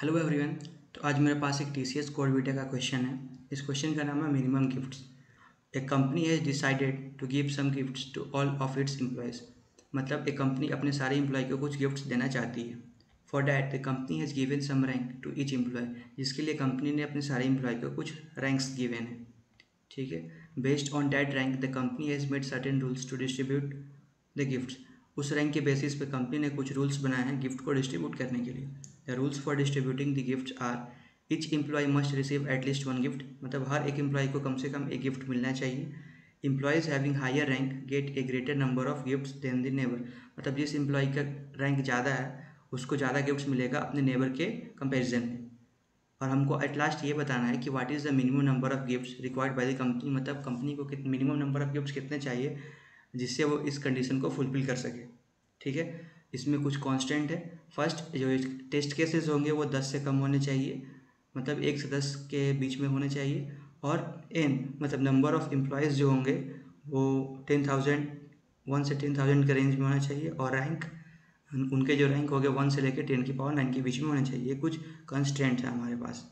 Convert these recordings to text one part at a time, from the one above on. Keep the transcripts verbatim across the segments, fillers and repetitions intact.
Hello everyone, तो आज मेरे पास एक टीसीएस कोडविटा का क्वेश्चन है। इस क्वेश्चन का नाम है minimum gifts. A company has decided to give some gifts to all of its employees. मतलब एक कंपनी अपने सारे एम्प्लॉय को कुछ गिफ्ट्स देना चाहती है। For that the company has given some rank to each employee. जिसके लिए कंपनी ने अपने सारे एम्प्लॉय को कुछ रैंक्स गिवन है, ठीक है। Based on that rank the company has made certain rules to distribute the gifts. उस रैंक के बेसिस पे कंपनी ने कुछ रूल्स बनाए हैं गिफ्ट को डिस्ट्रीब्यूट करने के लिए। The rules for distributing the gifts are each employee must receive at least one gift. मतलब हर एक एम्प्लॉय को कम से कम एक गिफ्ट मिलना चाहिए। Employees having higher rank get a greater number of gifts than the neighbour. मतलब जिस एम्प्लॉय का रैंक ज़्यादा है उसको ज़्यादा गिफ्ट्स मिलेगा अपने नेबर के कंपेरिजन में। और हमको एट लास्ट ये बताना है कि what is the minimum number of gifts required by the company. मतलब कंपनी को मिनिमम नंबर ऑफ गिफ्ट्स कितने चाहिए जिससे वो इस कंडीशन को फुलफिल कर सके, ठीक है। इसमें कुछ कांस्टेंट है। फर्स्ट, जो टेस्ट केसेस होंगे वो दस से कम होने चाहिए, मतलब एक से दस के बीच में होने चाहिए। और एन मतलब नंबर ऑफ़ एम्प्लॉयज़ जो होंगे वो टेन थाउजेंड वन से टेन थाउजेंड के रेंज में होना चाहिए। और रैंक, उनके जो रैंक हो गए वन से लेकर टेन की पावर नाइन के बीच में होने चाहिए। कुछ कंस्टेंट है हमारे पास।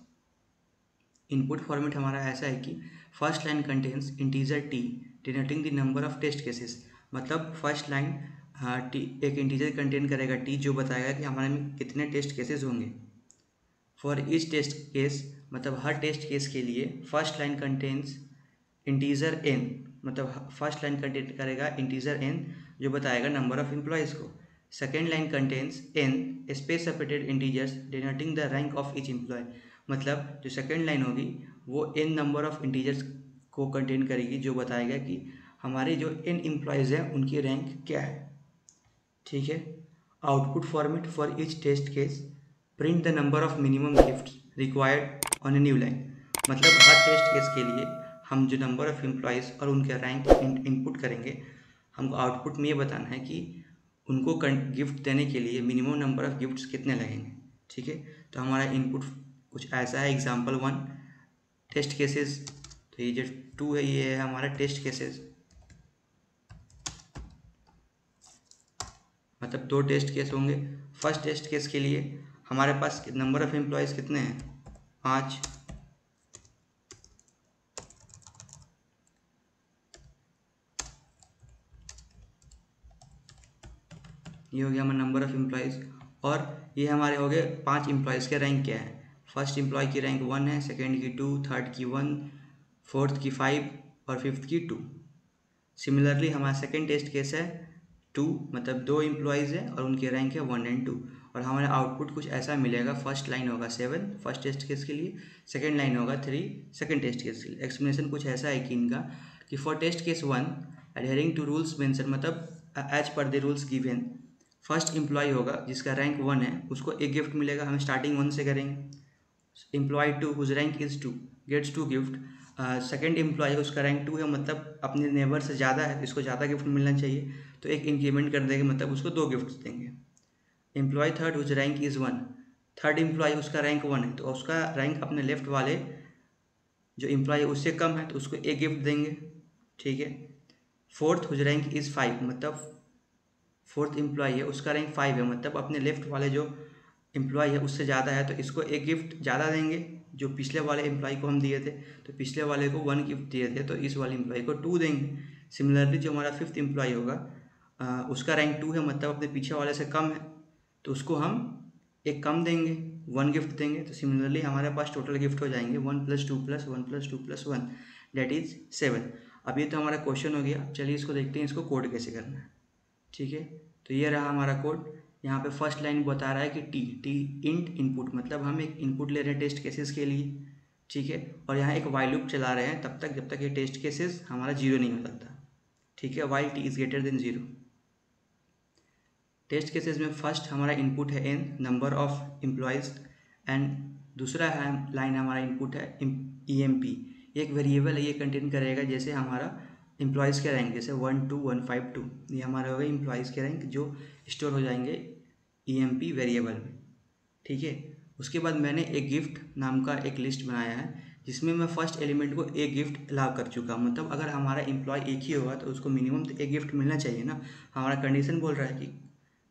इनपुट फॉर्मेट हमारा ऐसा है कि first line contains integer T denoting the number of test cases. मतलब फर्स्ट लाइन टी एक इंटीजर कंटेन करेगा टी, जो बताएगा कि हमारे में कितने टेस्ट केसेस होंगे। फॉर ईच टेस्ट केस, मतलब हर टेस्ट केस के लिए first line contains integer N. मतलब फर्स्ट लाइन कंटेन करेगा इंटीजर एन, जो बताएगा नंबर ऑफ एम्प्लॉयज़ को। Second line contains N space separated integers denoting the rank of each employee. मतलब जो सेकेंड लाइन होगी वो एन नंबर ऑफ इंटीजर्स को कंटेन करेगी, जो बताएगा कि हमारे जो एन एम्प्लॉयज़ हैं उनकी रैंक क्या है, ठीक है। Output format for each test case print the number of minimum gifts required on a new line. मतलब हर टेस्ट केस के लिए हम जो नंबर ऑफ एम्प्लॉयज़ और उनके रैंक इनपुट करेंगे, हमको आउटपुट में ये बताना है कि उनको गिफ्ट देने के लिए मिनिमम नंबर ऑफ गिफ्ट्स कितने लगेंगे, ठीक है। तो हमारा इनपुट कुछ ऐसा है। एग्जाम्पल वन टेस्ट केसेस, तो ये जो टू है ये है हमारा टेस्ट केसेस। मतलब दो टेस्ट केस होंगे। फर्स्ट टेस्ट केस के लिए हमारे पास नंबर ऑफ एम्प्लॉयज़ कितने हैं, पाँच। ये हो गया हमारा नंबर ऑफ एम्प्लॉयज़। और ये हमारे हो गए पांच एम्प्लॉयज़ के रैंक क्या है। फर्स्ट एम्प्लॉय की रैंक वन है, सेकेंड की टू, थर्ड की वन, फोर्थ की फाइव और फिफ्थ की टू। सिमिलरली हमारा सेकेंड टेस्ट केस है टू, मतलब दो एम्प्लॉयज़ है और उनकी रैंक है वन एंड टू। और हमारा आउटपुट कुछ ऐसा मिलेगा। फर्स्ट लाइन होगा सेवन फर्स्ट टेस्ट केस के लिए, सेकेंड लाइन होगा थ्री सेकेंड टेस्ट केस के लिए। एक्सप्लेनेशन कुछ ऐसा है कि इनका कि for test case one adhering to rules mention, मतलब as per the rules given. First employee होगा जिसका रैंक वन है, उसको एक गिफ्ट मिलेगा। हम स्टार्टिंग वन से करेंगे। Employee two whose rank is two gets two gift. Second employee उसका रैंक टू है, मतलब अपने नेबर से ज़्यादा है, इसको ज़्यादा गिफ्ट मिलना चाहिए तो एक इंक्रीमेंट कर देंगे, मतलब उसको दो गिफ्ट्स देंगे। Employee third whose rank is one, third employee उसका रैंक वन है तो उसका रैंक अपने लेफ्ट वाले जो एम्प्लॉय है उससे कम है तो उसको एक गिफ्ट देंगे, ठीक है। Fourth whose rank is five, मतलब फोर्थ एम्प्लॉय है उसका रैंक फाइव है, मतलब अपने लेफ्ट वाले जो एम्प्लॉय है उससे ज़्यादा है तो इसको एक गिफ्ट ज़्यादा देंगे। जो पिछले वाले एम्प्लॉय को हम दिए थे तो पिछले वाले को वन गिफ्ट दिए थे तो इस वाले एम्प्लॉय को टू देंगे। सिमिलरली जो हमारा फिफ्थ एम्प्लॉय होगा आ, उसका रैंक टू है, मतलब अपने पीछे वाले से कम है तो उसको हम एक कम देंगे, वन गिफ्ट देंगे। तो सिमिलरली हमारे पास टोटल गिफ्ट हो जाएंगे one plus two plus one plus two plus one that is seven. अब ये तो हमारा क्वेश्चन हो गया। चलिए इसको देखते हैं इसको कोड कैसे करना है, ठीक है। तो ये रहा हमारा कोड। यहाँ पे फर्स्ट लाइन बता रहा है कि टी टी इंट इनपुट, मतलब हम एक इनपुट ले रहे हैं टेस्ट केसेस के लिए, ठीक है। और यहाँ एक वाइल लूप चला रहे हैं तब तक जब तक ये टेस्ट केसेस हमारा जीरो नहीं हो सकता, ठीक है। While T is greater than zero. Test cases में फर्स्ट हमारा इनपुट है N number of employees and दूसरा है लाइन हमारा इनपुट है ई एम पी, एक वेरिएबल है ये कंटेन करेगा जैसे हमारा एम्प्लॉयज़ के रैंक, जैसे one two one five two. ये हमारे हो गए एम्प्लॉयज़ के रैंक जो स्टोर हो जाएंगे ई एम पी वेरिएबल में, ठीक है। उसके बाद मैंने एक गिफ्ट नाम का एक लिस्ट बनाया है जिसमें मैं फर्स्ट एलिमेंट को एक गिफ्ट अलाउ कर चुका हूँ। मतलब अगर हमारा एम्प्लॉय एक ही होगा तो उसको मिनिमम तो एक गिफ्ट मिलना चाहिए ना। हमारा कंडीशन बोल रहा है कि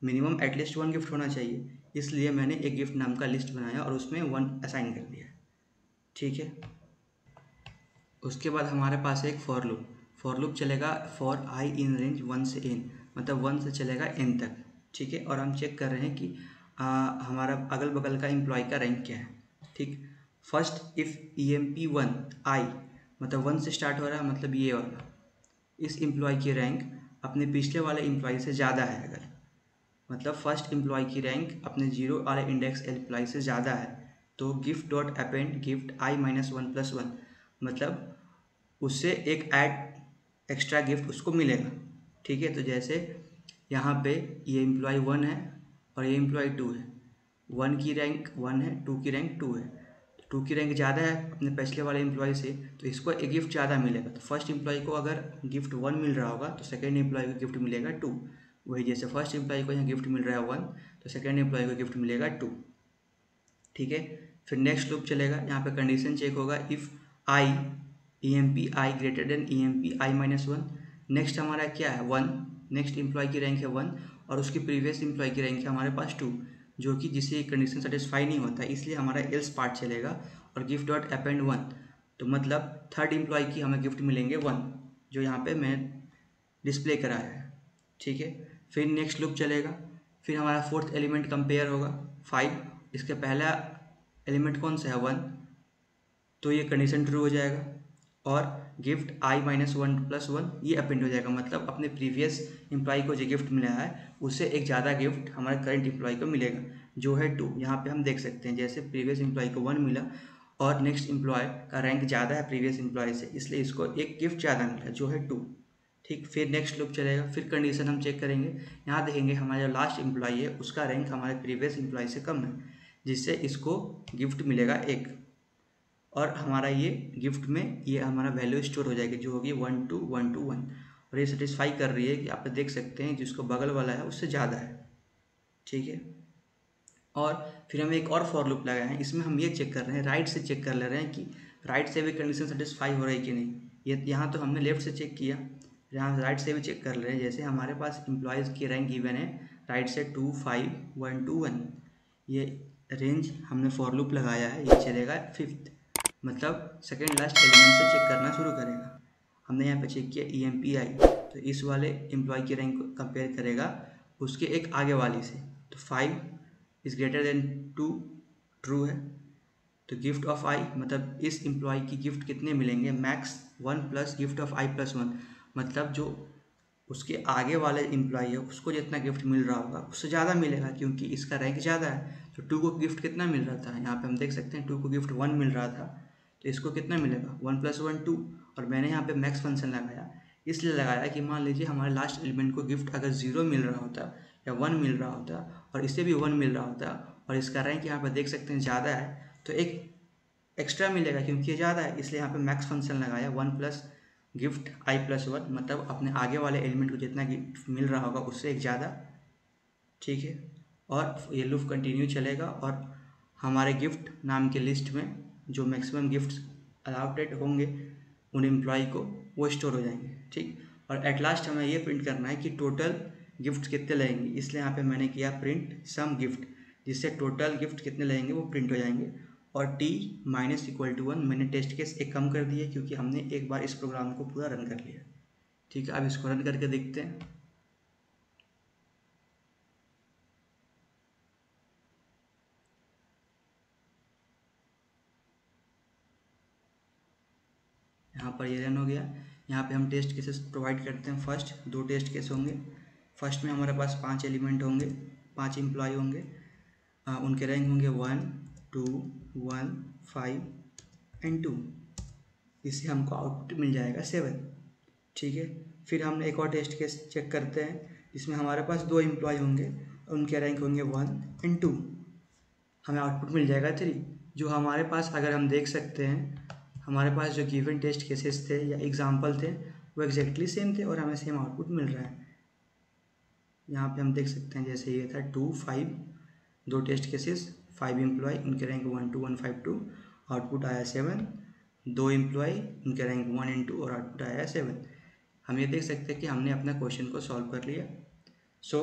मिनिमम एटलीस्ट वन गिफ्ट होना चाहिए। इसलिए मैंने एक गिफ्ट नाम का लिस्ट बनाया और उसमें वन असाइन कर दिया। ठीक है, उसके बाद हमारे पास एक फॉर लूप फॉर लूप चलेगा for I in range one से एन, मतलब वन से चलेगा एन तक। ठीक है, और हम चेक कर रहे हैं कि आ, हमारा अगल बगल का एम्प्लॉय का रैंक क्या है। ठीक, first if E M P one I, मतलब वन से स्टार्ट हो रहा है, मतलब ये वाला, इस एम्प्लॉय की रैंक अपने पिछले वाले एम्प्लॉय से ज़्यादा है। अगर मतलब फ़र्स्ट एम्प्लॉय की रैंक अपने जीरो वाले इंडेक्स एम्प्लॉय से ज़्यादा है तो gift dot append gift I minus one plus one, मतलब उससे एक ऐड एक्स्ट्रा गिफ्ट उसको मिलेगा। ठीक है, तो जैसे यहाँ पे ये एम्प्लॉय वन है और ये एम्प्लॉय टू है, वन की रैंक वन है, टू की रैंक टू है, टू की रैंक ज़्यादा है अपने पिछले वाले एम्प्लॉय से तो इसको एक गिफ्ट ज़्यादा मिलेगा। तो फर्स्ट एम्प्लॉय को अगर गिफ्ट वन मिल रहा होगा तो सेकेंड एम्प्लॉय को गिफ्ट मिलेगा टू। वही जैसे फर्स्ट एम्प्लॉय को यहाँ गिफ्ट मिल रहा है वन तो सेकेंड एम्प्लॉय को गिफ्ट मिलेगा टू। ठीक है, फिर नेक्स्ट लूप चलेगा, यहाँ पे कंडीशन चेक होगा if I E M P I greater than E M P I minus one. Next हमारा क्या है, वन, नेक्स्ट एम्प्लॉय की रैंक है वन और उसकी प्रीवियस एम्प्लॉय की रैंक है हमारे पास टू, जो कि जिससे कंडीशन सेटिस्फाई नहीं होता, इसलिए हमारा एल्स पार्ट चलेगा और गिफ्ट डॉट अपेंड वन, तो मतलब थर्ड एम्प्लॉय की हमें गिफ्ट मिलेंगे वन, जो यहाँ पे मैं डिस्प्ले कराया है। ठीक है, फिर नेक्स्ट लूप चलेगा, फिर हमारा फोर्थ एलिमेंट कंपेयर होगा फाइव, इसके पहला एलिमेंट कौन सा है, वन, तो ये कंडीशन ट्रू हो जाएगा और gift I minus one plus one ये अपेंड हो जाएगा, मतलब अपने प्रीवियस एम्प्लॉय को जो गिफ्ट मिला है उससे एक ज़्यादा गिफ्ट हमारे करंट एम्प्लॉय को मिलेगा जो है टू। यहाँ पे हम देख सकते हैं जैसे प्रीवियस एम्प्लॉय को वन मिला और नेक्स्ट एम्प्लॉय का रैंक ज़्यादा है प्रीवियस एम्प्लॉय से, इसलिए इसको एक गिफ्ट ज़्यादा मिला जो है टू। ठीक, फिर नेक्स्ट लूप चलेगा, फिर कंडीशन हम चेक करेंगे, यहाँ देखेंगे हमारा जो लास्ट एम्प्लॉय है उसका रैंक हमारे प्रीवियस एम्प्लॉय से कम है जिससे इसको गिफ्ट मिलेगा एक, और हमारा ये गिफ्ट में ये हमारा वैल्यू स्टोर हो जाएगी जो होगी one two one two one, और ये सेटिस्फाई कर रही है कि आप देख सकते हैं जिसको बगल वाला है उससे ज़्यादा है। ठीक है, और फिर हम एक और फॉर लूप लगाए हैं, इसमें हम ये चेक कर रहे हैं, राइट से चेक कर ले रहे हैं कि राइट से भी कंडीशन सेटिस्फाई हो रही है कि नहीं। ये यहाँ तो हमने लेफ्ट से चेक किया, यहाँ राइट से भी चेक कर ले रहे हैं, जैसे हमारे पास एम्प्लॉयज़ की रैंक गिवन है राइट से two five one two one, ये रेंज हमने फॉर लूप लगाया है, ये चलेगा फिफ्थ, मतलब सेकेंड लास्ट एलिमेंट से चेक करना शुरू करेगा। हमने यहाँ पे चेक किया ई एम पी आई, तो इस वाले एम्प्लॉय की रैंक को कंपेयर करेगा उसके एक आगे वाली से, तो five is greater than two true है, तो गिफ्ट ऑफ आई, मतलब इस एम्प्लॉय की गिफ्ट कितने मिलेंगे, max one plus gift of I plus one, मतलब जो उसके आगे वाले एम्प्लॉय है उसको जितना गिफ्ट मिल रहा होगा उससे ज़्यादा मिलेगा क्योंकि इसका रैंक ज़्यादा है। तो टू को गिफ्ट कितना मिल रहा था, यहाँ पे हम देख सकते हैं टू को गिफ्ट वन मिल रहा था तो इसको कितना मिलेगा, वन प्लस वन टू, और मैंने यहाँ पे मैक्स फंक्शन लगाया, इसलिए लगाया कि मान लीजिए हमारे लास्ट एलिमेंट को गिफ्ट अगर जीरो मिल रहा होता या वन मिल रहा होता और इससे भी वन मिल रहा होता और इसका रैंक यहाँ पर देख सकते हैं ज़्यादा है तो एक एक्स्ट्रा मिलेगा क्योंकि ये ज़्यादा है, इसलिए यहाँ पर मैक्स फंक्शन लगाया one plus gift I plus one, मतलब अपने आगे वाले एलिमेंट को जितना गिफ्ट मिल रहा होगा उससे एक ज़्यादा। ठीक है, और ये लूप कंटिन्यू चलेगा और हमारे गिफ्ट नाम के लिस्ट में जो मैक्सिमम गिफ्ट्स अलाउटेड होंगे उन एम्प्लॉय को वो स्टोर हो जाएंगे। ठीक, और एट लास्ट हमें ये प्रिंट करना है कि टोटल गिफ्ट्स कितने लगेंगे, इसलिए यहाँ पे मैंने किया प्रिंट सम गिफ्ट, जिससे टोटल गिफ्ट कितने लगेंगे वो प्रिंट हो जाएंगे, और T minus equal to one मैंने टेस्ट केस एक कम कर दिया क्योंकि हमने एक बार इस प्रोग्राम को पूरा रन कर लिया। ठीक है, अब इसको रन करके देखते हैं। यहाँ पर ये रन हो गया, यहाँ पे हम टेस्ट केसेस प्रोवाइड करते हैं। फर्स्ट दो टेस्ट केस होंगे, फर्स्ट में हमारे पास पांच एलिमेंट होंगे, पांच एम्प्लॉय होंगे, आ, उनके रैंक होंगे one two one five and two, इससे हमको आउटपुट मिल जाएगा सेवन। ठीक है, फिर हम एक और टेस्ट केस चेक करते हैं जिसमें हमारे पास दो एम्प्लॉय होंगे, उनके रैंक होंगे वन एंड टू, हमें आउटपुट मिल जाएगा थ्री। जो हमारे पास अगर हम देख सकते हैं हमारे पास जो गिवन टेस्ट केसेस थे या एग्जाम्पल थे वो एग्जैक्टली सेम थे और हमें सेम आउटपुट मिल रहा है। यहाँ पे हम देख सकते हैं जैसे ये था टू फाइव, दो टेस्ट केसेस, फाइव एम्प्लॉय, उनके rank one two one five two, output आया सेवन, दो एम्प्लॉय, उनके रैंक वन एंड टू और आउटपुट आया सेवन। हम ये देख सकते हैं कि हमने अपना क्वेश्चन को सॉल्व कर लिया। सो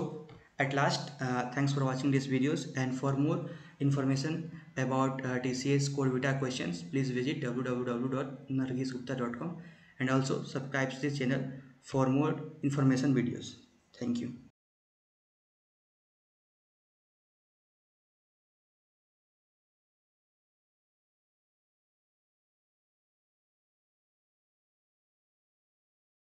At last, uh, thanks for watching these videos, and for more information about uh, T C S CodeVita questions, please visit w w w dot nargis gupta dot com and also subscribe to this channel for more information videos. Thank you.